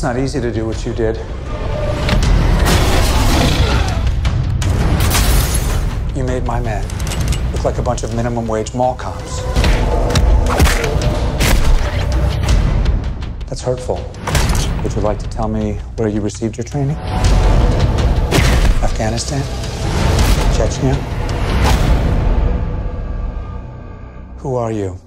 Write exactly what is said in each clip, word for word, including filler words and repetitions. It's not easy to do what you did. You made my men look like a bunch of minimum wage mall cops. That's hurtful. Would you like to tell me where you received your training? Afghanistan? Chechnya? Who are you?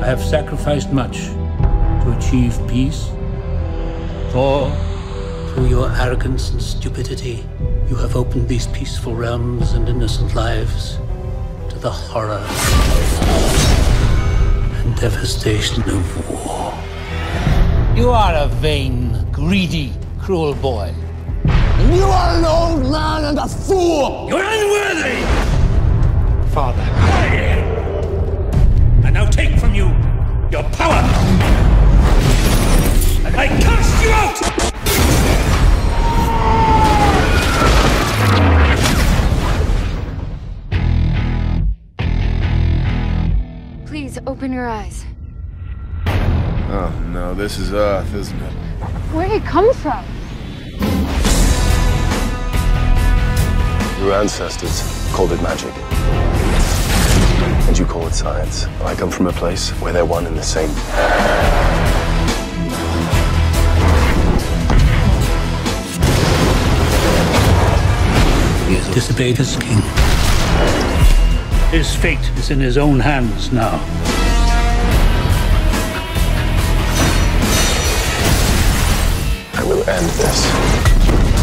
I have sacrificed much to achieve peace. For, through your arrogance and stupidity, you have opened these peaceful realms and innocent lives to the horror and devastation of war. You are a vain, greedy, cruel boy. And you are an old man and a fool! You're unworthy! Father. I now take from you your power! I cursed you out! Please, open your eyes. Oh, no, this is Earth, isn't it? Where did it come from? Your ancestors called it magic. And you call it science. I come from a place where they're one and the same. He has disobeyed his king. His fate is in his own hands now. I will end this.